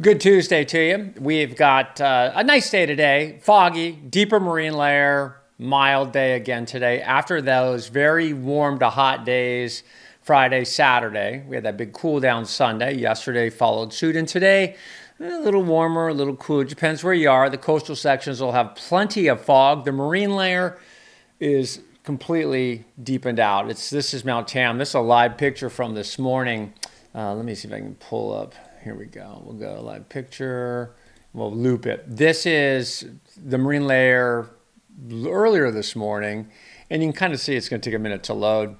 Good Tuesday to you. We've got a nice day today, foggy, deeper marine layer, mild day again today. After those very warm to hot days, Friday, Saturday, we had that big cool down Sunday. Yesterday followed suit, and today a little warmer, a little cooler. Depends where you are. The coastal sections will have plenty of fog. The marine layer is completely deepened out. This is Mount Tam. This is a live picture from this morning. Let me see if I can pull up. Here we go. We'll go live picture. We'll loop it. This is the marine layer earlier this morning. And you can kind of see it's going to take a minute to load.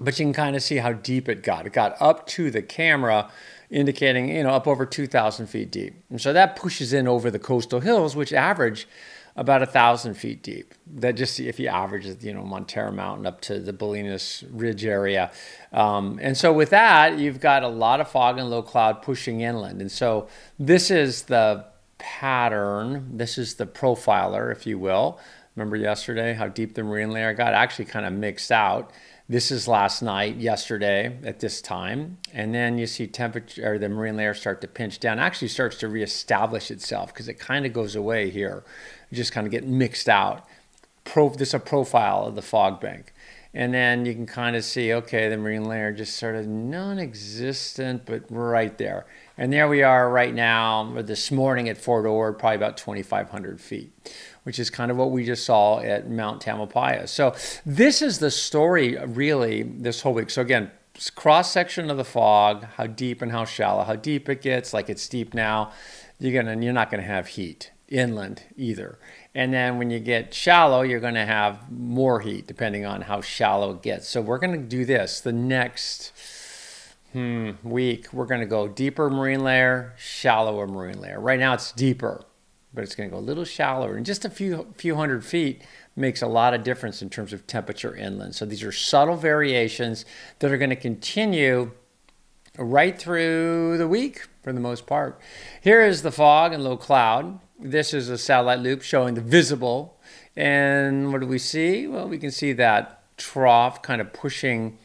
But you can kind of see how deep it got. It got up to the camera, indicating, you know, up over 2,000 feet deep. And so that pushes in over the coastal hills, which average about 1,000 feet deep. That just, if you average it, you know, Montera Mountain up to the Bolinas Ridge area. And so with that, you've got a lot of fog and low cloud pushing inland. And so this is the pattern. This is the profiler, if you will. Remember yesterday how deep the marine layer got? Actually kind of mixed out. This is last night, yesterday at this time. And then you see temperature, or the marine layer start to pinch down. It actually starts to reestablish itself because it kind of goes away here. You just kind of get mixed out. This is a profile of the fog bank. And then you can kind of see, okay, the marine layer just sort of non-existent, but right there. And there we are right now, or this morning at Fort Ord, probably about 2,500 feet, which is kind of what we just saw at Mount Tamalpais. So this is the story really this whole week. So again, cross-section of the fog, how deep and how shallow, how deep it gets, like it's deep now, you're not gonna have heat inland either. And then when you get shallow, you're gonna have more heat depending on how shallow it gets. So we're gonna do this the next week. We're gonna go deeper marine layer, shallower marine layer. Right now it's deeper, but it's going to go a little shallower. And just a few hundred feet makes a lot of difference in terms of temperature inland. So these are subtle variations that are going to continue right through the week for the most part. Here is the fog and low cloud. This is a satellite loop showing the visible. And what do we see? Well, we can see that trough kind of pushing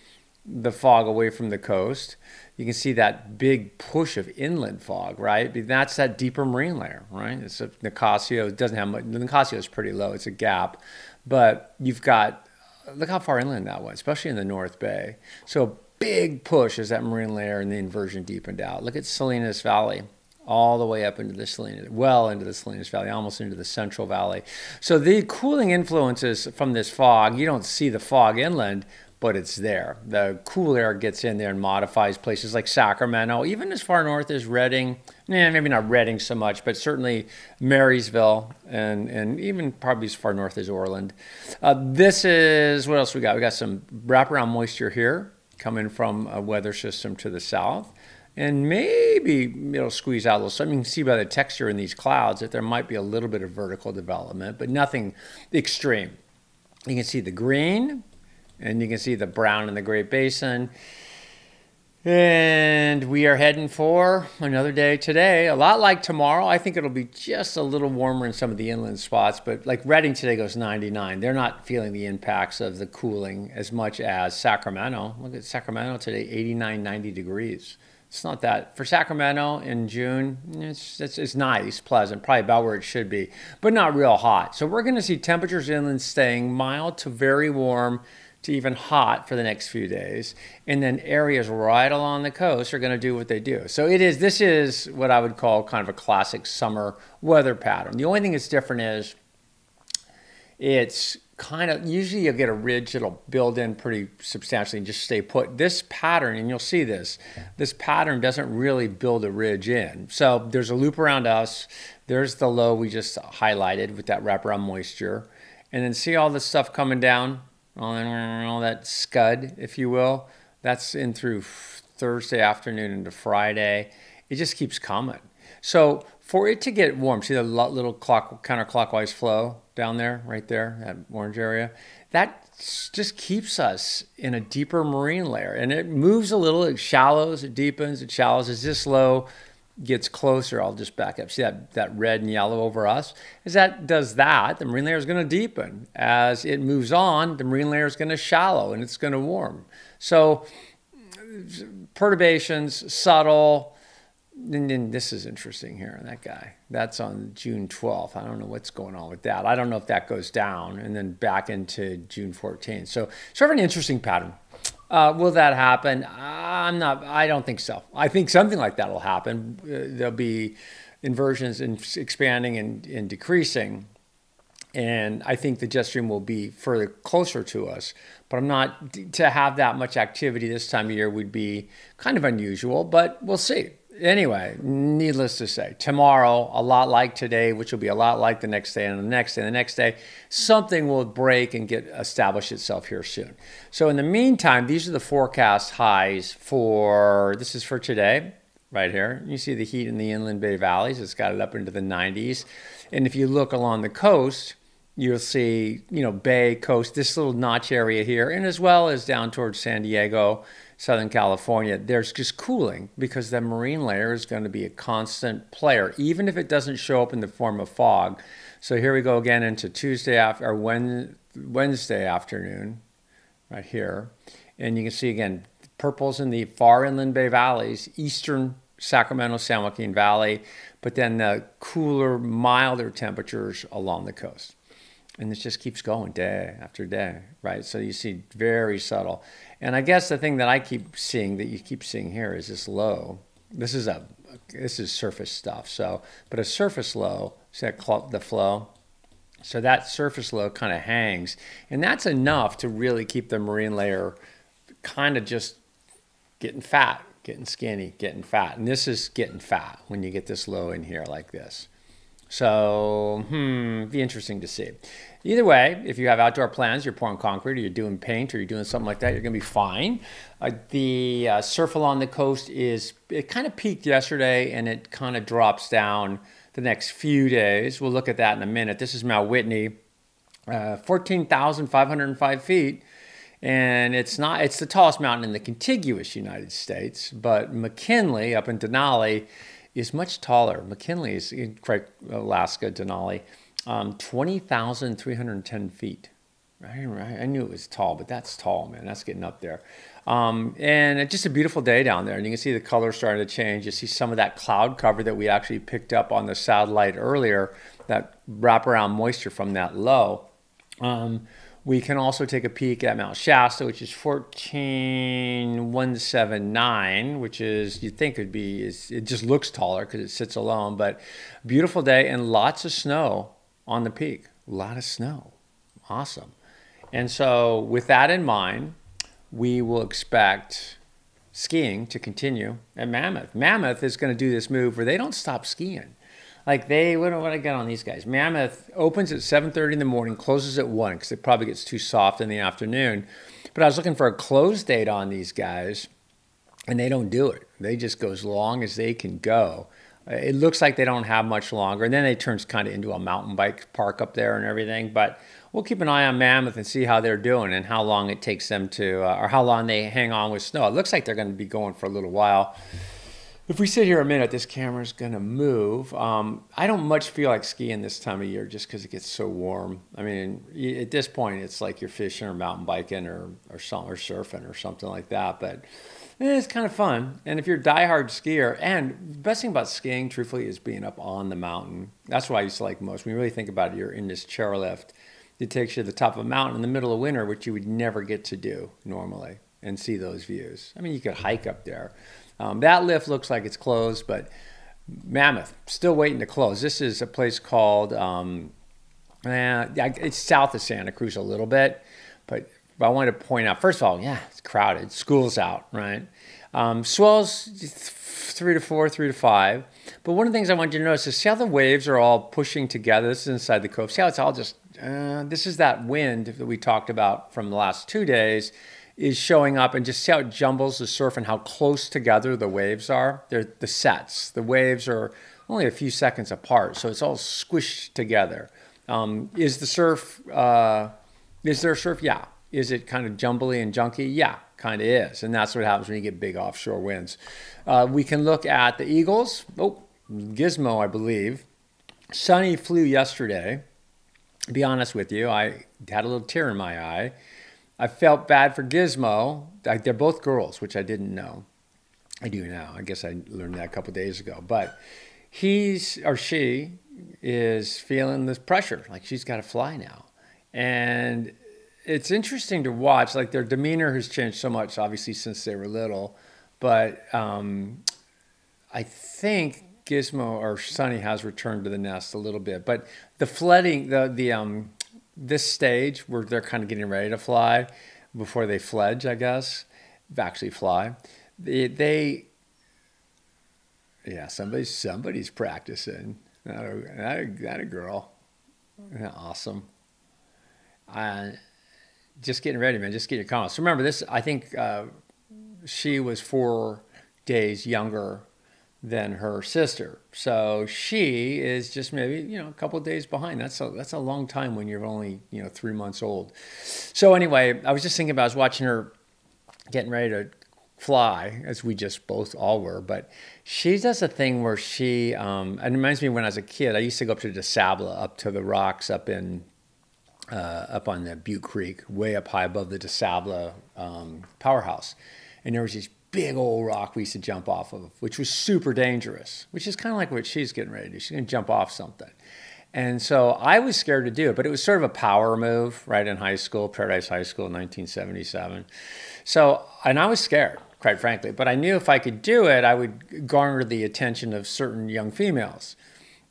the fog away from the coast. You can see that big push of inland fog, right? That's that deeper marine layer, right? It's a Nicasio. It doesn't have much. Nicasio is pretty low. It's a gap. But you've got, look how far inland that was, especially in the North Bay. So a big push is that marine layer and the inversion deepened out. Look at Salinas Valley, all the way up into the Salinas, well into the Salinas Valley, almost into the Central Valley. So the cooling influences from this fog, you don't see the fog inland, but it's there. The cool air gets in there and modifies places like Sacramento, even as far north as Redding. Maybe not Redding so much, but certainly Marysville and even probably as far north as Orland. This is, what else we got? We got some wraparound moisture here coming from a weather system to the south. And maybe it'll squeeze out a little. So you can see by the texture in these clouds that there might be a little bit of vertical development, but nothing extreme. You can see the green, and you can see the brown in the Great Basin. And we are heading for another day today, a lot like tomorrow. I think it'll be just a little warmer in some of the inland spots, but like Redding today goes 99. They're not feeling the impacts of the cooling as much as Sacramento. Look at Sacramento today, 89, 90 degrees. It's not that. For Sacramento in June, it's nice, pleasant, probably about where it should be, but not real hot. So we're gonna see temperatures inland staying mild to very warm, to even hot for the next few days. And then areas right along the coast are gonna do what they do. So this is what I would call kind of a classic summer weather pattern. The only thing that's different is it's kind of, usually you'll get a ridge that'll build in pretty substantially and just stay put. This pattern, and you'll see this pattern doesn't really build a ridge in. So there's a loop around us. There's the low we just highlighted with that wraparound moisture. And then see all this stuff coming down? All that scud, if you will, that's in through Thursday afternoon into Friday. It just keeps coming. So for it to get warm, see the little counterclockwise flow down there, right there, that orange area? That just keeps us in a deeper marine layer. And it moves a little, it shallows, it deepens, it shallows. As this low gets closer, I'll just back up. See that red and yellow over us? As that does that, the marine layer is going to deepen. As it moves on, the marine layer is going to shallow and it's going to warm. So perturbations, subtle, And this is interesting here, that guy. That's on June 12th. I don't know what's going on with that. I don't know if that goes down and then back into June 14th. So sort of an interesting pattern. Will that happen? I don't think so. I think something like that will happen. There'll be inversions and expanding and decreasing. And I think the jet stream will be further closer to us. But I'm not, to have that much activity this time of year would be kind of unusual, but we'll see. Anyway, needless to say, tomorrow, a lot like today, which will be a lot like the next day and the next day and the next day, something will break and get establish itself here soon. So in the meantime, these are the forecast highs for, this is for today, right here. You see the heat in the inland bay valleys. It's got it up into the 90s. And if you look along the coast, you'll see, you know, bay, coast, this little notch area here, and as well as down towards San Diego, Southern California, there's just cooling because the marine layer is going to be a constant player, even if it doesn't show up in the form of fog. So here we go again into Tuesday after, or Wednesday afternoon, right here. And you can see again, purples in the far inland bay valleys, eastern Sacramento, San Joaquin Valley, but then the cooler, milder temperatures along the coast. And it just keeps going day after day, right? So you see very subtle. And I guess the thing that I keep seeing, that you keep seeing here, is this low. This is surface stuff. So, but a surface low, see that, the flow? So that surface low kind of hangs. And that's enough to really keep the marine layer kind of just getting fat, getting skinny, getting fat. And this is getting fat when you get this low in here like this. So, be interesting to see. Either way, if you have outdoor plans, you're pouring concrete or you're doing paint or you're doing something like that, you're going to be fine. The surf along the coast is, it kind of peaked yesterday and it kind of drops down the next few days. We'll look at that in a minute. This is Mount Whitney, 14,505 feet. And it's the tallest mountain in the contiguous United States, but McKinley up in Denali is much taller. McKinley is in Craig, Alaska, Denali, 20,310 feet. Right. I knew it was tall, but that's tall, man. That's getting up there. And it's just a beautiful day down there. And you can see the colors starting to change. You see some of that cloud cover that we actually picked up on the satellite earlier, that wraparound moisture from that low. We can also take a peek at Mount Shasta, which is 14,179, which is, you'd think it'd be, it just looks taller because it sits alone, but beautiful day and lots of snow on the peak. A lot of snow. Awesome. And so with that in mind, we will expect skiing to continue at Mammoth. Mammoth is going to do this move where they don't stop skiing. Like what I got on these guys. Mammoth opens at 7:30 in the morning, closes at 1 because it probably gets too soft in the afternoon. But I was looking for a close date on these guys, and they don't do it. They just go as long as they can go. It looks like they don't have much longer. And then it turns kind of into a mountain bike park up there and everything. But we'll keep an eye on Mammoth and see how they're doing and how long it takes them to, or how long they hang on with snow. It looks like they're going to be going for a little while. If we sit here a minute, this camera's going to move. I don't much feel like skiing this time of year just because it gets so warm. I mean, at this point, it's like you're fishing or mountain biking or surfing or something like that. But it's kind of fun. And if you're a diehard skier, and the best thing about skiing, truthfully, is being up on the mountain. That's what I used to like most. When you really think about it, you're in this chairlift. It takes you to the top of a mountain in the middle of winter, which you would never get to do normally and see those views. I mean, you could hike up there. That lift looks like it's closed, but Mammoth, still waiting to close. This is a place called, it's south of Santa Cruz a little bit, but I wanted to point out, first of all, yeah, it's crowded. School's out, right? Swells 3 to 4, 3 to 5. But one of the things I wanted you to notice is see how the waves are all pushing together. This is inside the cove. See how it's all just, this is that wind that we talked about from the last 2 days. Is showing up, and just see how it jumbles the surf and how close together the waves are. They're the sets. The waves are only a few seconds apart, so it's all squished together. Is there a surf? Yeah. Is it kind of jumbly and junky? Yeah, kind of is, and that's what happens when you get big offshore winds. We can look at the Eagles. Oh, Gizmo, I believe. Sunny flew yesterday. To be honest with you, I had a little tear in my eye. I felt bad for Gizmo. They're both girls, which I didn't know. I do now. I guess I learned that a couple of days ago. But he's or she is feeling this pressure, like she's got to fly now. And it's interesting to watch, like their demeanor has changed so much, obviously, since they were little. But I think Gizmo or Sunny has returned to the nest a little bit. But the flooding, this stage where they're kind of getting ready to fly before they fledge, I guess, actually fly. Yeah, somebody's practicing. Not a girl. Isn't that awesome? Just getting ready, man. Just get your comments. Remember this, I think she was 4 days younger than her sister. So she is just maybe, a couple of days behind. That's a long time when you're only, 3 months old. So anyway, I was just thinking about, I was watching her getting ready to fly, as we just both all were, but she does a thing where she, it reminds me when I was a kid, I used to go up to De Sabla, up to the rocks up in, up on the Butte Creek, way up high above the De Sabla powerhouse. And there was this big old rock we used to jump off of, which was super dangerous, which is kind of like what she's getting ready to do. She's going to jump off something. And so I was scared to do it, but it was sort of a power move, right, in high school, Paradise High School, 1977. So, and I was scared, quite frankly, but I knew if I could do it, I would garner the attention of certain young females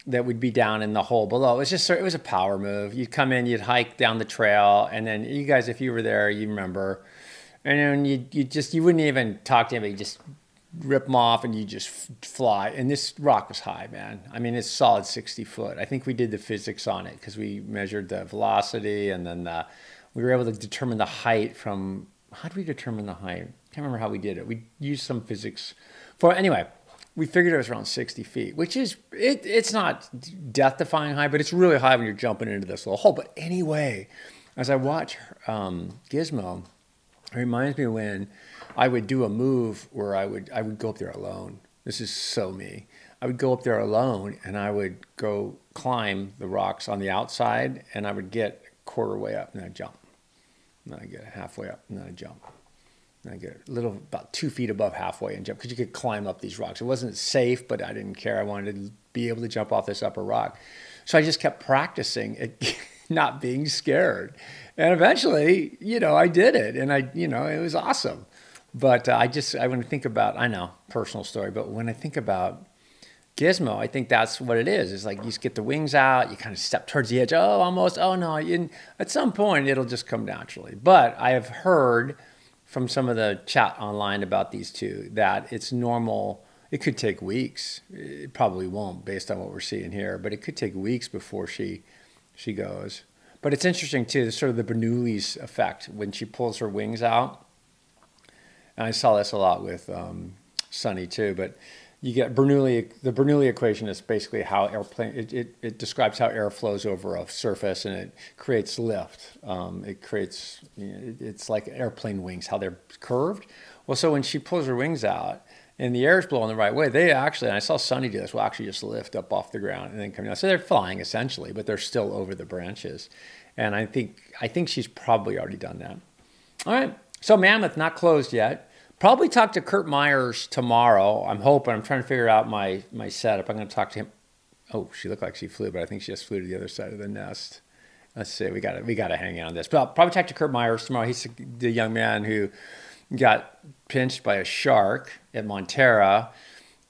that would be down in the hole below. It was a power move. You'd come in, you'd hike down the trail, and then you guys, if you were there, you remember, and then you wouldn't even talk to anybody, you just rip them off and you just fly. And this rock was high, man. I mean, it's solid 60 foot. I think we did the physics on it because we measured the velocity and then we were able to determine the height from, how did we determine the height? I can't remember how we did it. We used some physics for, anyway, we figured it was around 60 feet, which is, it's not death-defying high, but it's really high when you're jumping into this little hole. But anyway, as I watch Gizmo, it reminds me when I would do a move where I would go up there alone. This is so me. I would go up there alone and I would go climb the rocks on the outside and I would get a quarter way up and I'd jump. And I'd get halfway up and then I'd jump. And I'd get a little, about 2 feet above halfway and jump because you could climb up these rocks. It wasn't safe, but I didn't care. I wanted to be able to jump off this upper rock. So I just kept practicing at not being scared. And eventually, I did it and it was awesome. But when I think about, I know, personal story, but when I think about Gizmo, I think that's what it is. It's like you just get the wings out, you kind of step towards the edge, oh, almost, oh, no. And at some point, it'll just come naturally. But I have heard from some of the chat online about these two that it's normal. It could take weeks. It probably won't based on what we're seeing here, but it could take weeks before she goes. But it's interesting, too, sort of the Bernoulli's effect when she pulls her wings out. And I saw this a lot with Sunny too, but you get Bernoulli. The Bernoulli equation is basically how airplane, it describes how air flows over a surface and it creates lift. It creates, it's like airplane wings, how they're curved. Well, so when she pulls her wings out and the air is blowing the right way, they actually, and I saw Sunny do this, will actually just lift up off the ground and then come down. So they're flying essentially, but they're still over the branches. And I think she's probably already done that. All right, so Mammoth, not closed yet. Probably talk to Kurt Myers tomorrow. I'm hoping. I'm trying to figure out my setup. I'm going to talk to him. Oh, she looked like she flew, but I think she just flew to the other side of the nest. Let's see. We got to hang out on this. But I'll probably talk to Kurt Myers tomorrow. He's the young man who got pinched by a shark at Montera.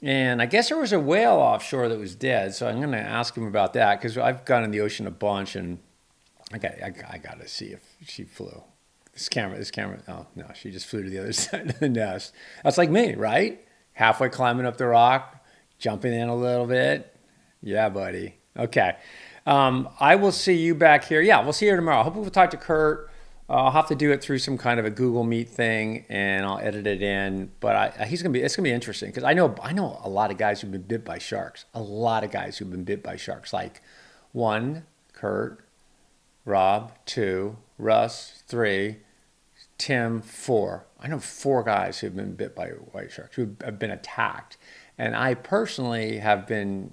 And I guess there was a whale offshore that was dead. So I'm going to ask him about that because I've gone in the ocean a bunch and I got to see if she flew. This camera, oh no, she just flew to the other side of the nest. That's like me, right? Halfway climbing up the rock, jumping in a little bit. Yeah, buddy. Okay. I will see you back here. Yeah, we'll see you tomorrow. I hope we'll talk to Kurt. I'll have to do it through some kind of a Google Meet thing and I'll edit it in, but it's going to be interesting because I know a lot of guys who've been bit by sharks, like one, Kurt, Rob, two, Russ, three, Tim, four. I know four guys who've been bit by white sharks, who have been attacked. And I personally have been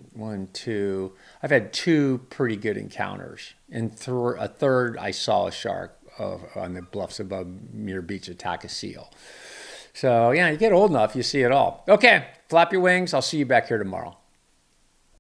I've had two pretty good encounters. And a third, I saw a shark on the bluffs above Muir Beach attack a seal. So yeah, you get old enough, you see it all. Okay, flap your wings. I'll see you back here tomorrow.